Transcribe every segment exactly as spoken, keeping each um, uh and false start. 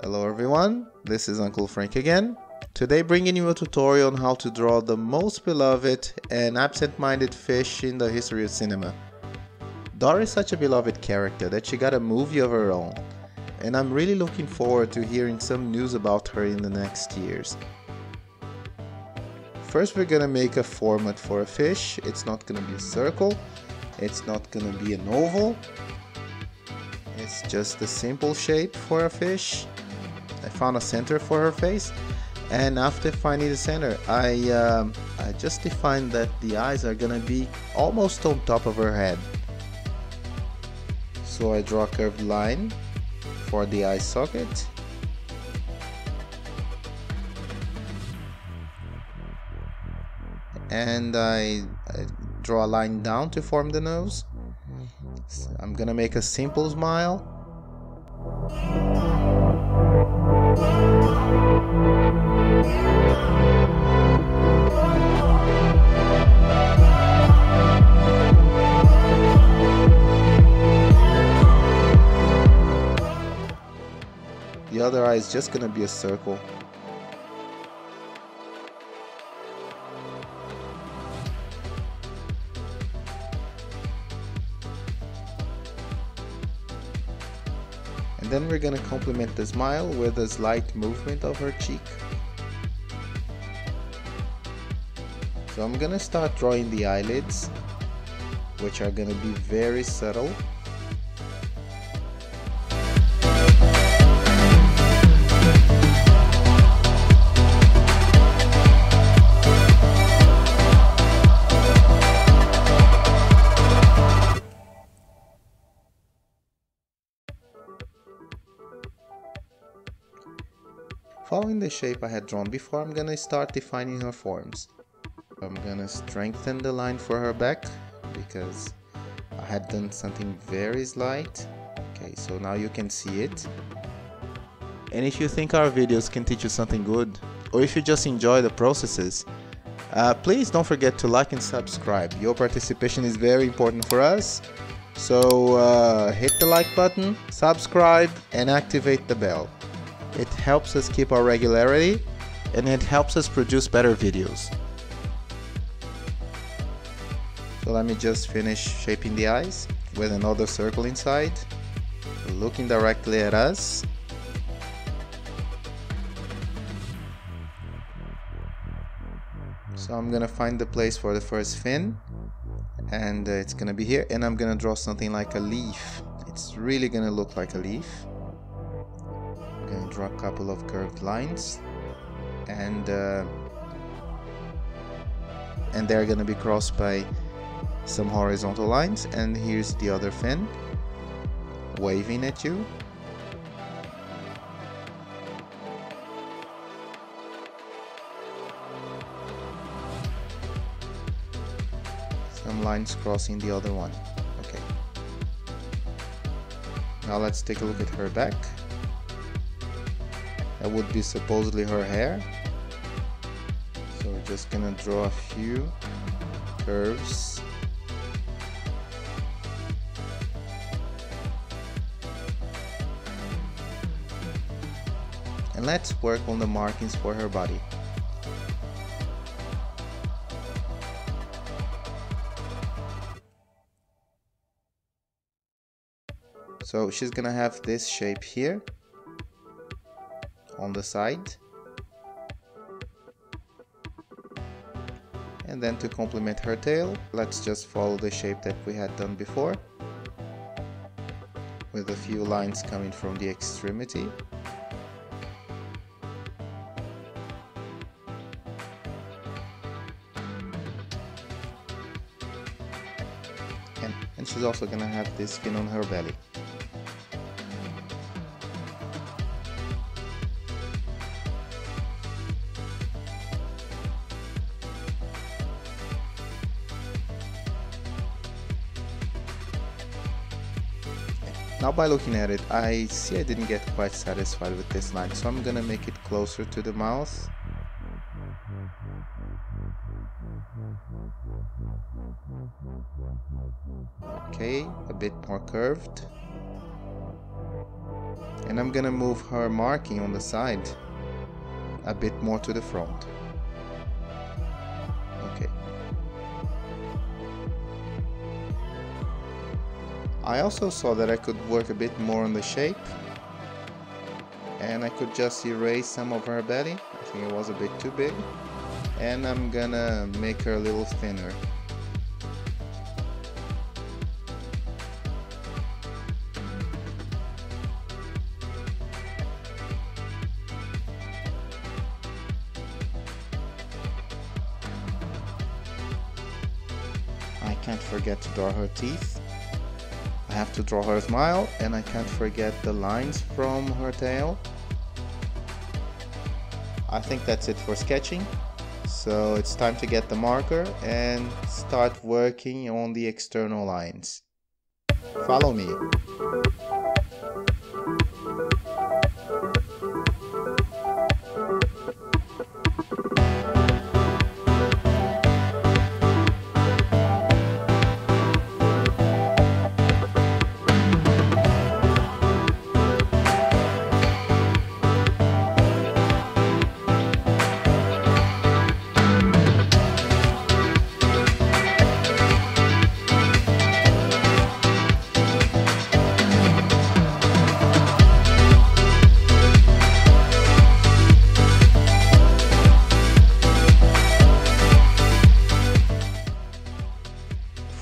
Hello everyone, this is Uncle Frank again. Today bringing you a tutorial on how to draw the most beloved and absent-minded fish in the history of cinema. Dory is such a beloved character that she got a movie of her own, and I'm really looking forward to hearing some news about her in the next years. First we're gonna make a format for a fish. It's not gonna be a circle, it's not gonna be an oval, it's just a simple shape for a fish. I found a center for her face, and after finding the center I, um, I just defined that the eyes are gonna be almost on top of her head. So I draw a curved line for the eye socket. And I, I draw a line down to form the nose. So I'm gonna make a simple smile. The other eye is just gonna be a circle. And then we're gonna complement the smile with a slight movement of her cheek. So I'm gonna start drawing the eyelids, which are gonna be very subtle. Following the shape I had drawn before, I'm gonna start defining her forms. I'm gonna strengthen the line for her back, because I had done something very slight. Okay, so now you can see it. And if you think our videos can teach you something good, or if you just enjoy the processes, uh, please don't forget to like and subscribe. Your participation is very important for us. So uh, hit the like button, subscribe, and activate the bell. It helps us keep our regularity, and it helps us produce better videos. So let me just finish shaping the eyes with another circle inside, looking directly at us. So I'm gonna find the place for the first fin, and it's gonna be here, and I'm gonna draw something like a leaf. It's really gonna look like a leaf. Draw a couple of curved lines, and uh, and they're gonna be crossed by some horizontal lines. And here's the other fin waving at you. Some lines crossing the other one. Okay. Now let's take a look at her back. That would be supposedly her hair, so we're just gonna draw a few curves. And let's work on the markings for her body. So she's gonna have this shape here on the side, and then to complement her tail, let's just follow the shape that we had done before, with a few lines coming from the extremity. And, and she's also gonna have this fin on her belly. Now by looking at it, I see I didn't get quite satisfied with this line, so I'm gonna make it closer to the mouth. Okay, a bit more curved. And I'm gonna move her marking on the side a bit more to the front. Okay. I also saw that I could work a bit more on the shape, and I could just erase some of her belly. I think it was a bit too big, and I'm gonna make her a little thinner. I can't forget to draw her teeth. I have to draw her smile, and I can't forget the lines from her tail. I think that's it for sketching. So it's time to get the marker and start working on the external lines. Follow me.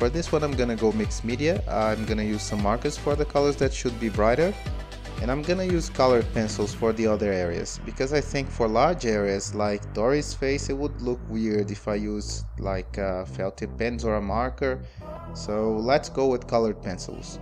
For this one I'm gonna go mixed media. I'm gonna use some markers for the colors that should be brighter, and I'm gonna use colored pencils for the other areas, because I think for large areas like Dory's face it would look weird if I use like uh, felt tip pens or a marker. So let's go with colored pencils.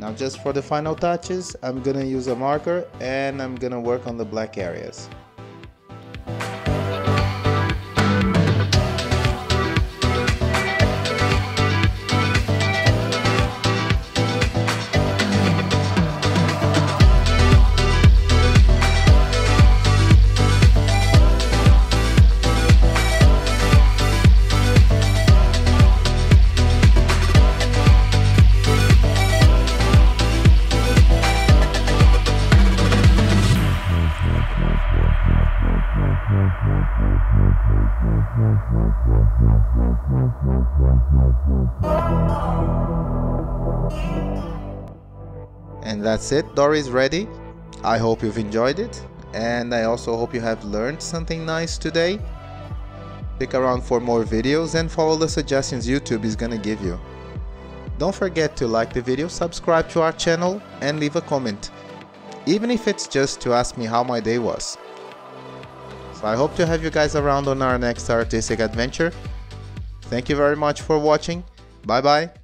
Now just for the final touches, I'm gonna use a marker and I'm gonna work on the black areas. And that's it, Dory's ready. I hope you've enjoyed it, and I also hope you have learned something nice today. Stick around for more videos and follow the suggestions YouTube is gonna give you. Don't forget to like the video, subscribe to our channel, and leave a comment, even if it's just to ask me how my day was. So I hope to have you guys around on our next artistic adventure. Thank you very much for watching. Bye bye.